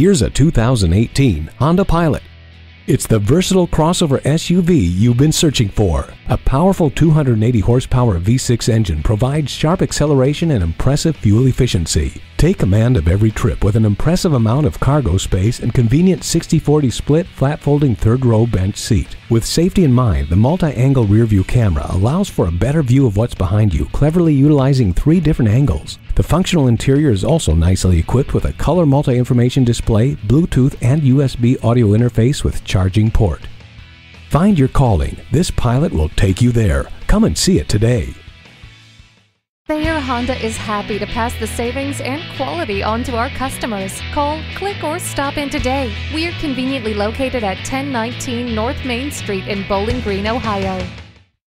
Here's a 2018 Honda Pilot. It's the versatile crossover SUV you've been searching for. A powerful 280 horsepower V6 engine provides sharp acceleration and impressive fuel efficiency. Take command of every trip with an impressive amount of cargo space and convenient 60/40 split flat-folding third-row bench seat. With safety in mind, the multi-angle rearview camera allows for a better view of what's behind you, cleverly utilizing 3 different angles. The functional interior is also nicely equipped with a color multi-information display, Bluetooth and USB audio interface with charging port. Find your calling. This Pilot will take you there. Come and see it today. Thayer Honda is happy to pass the savings and quality on to our customers. Call, click, or stop in today. We are conveniently located at 1019 North Main Street in Bowling Green, Ohio.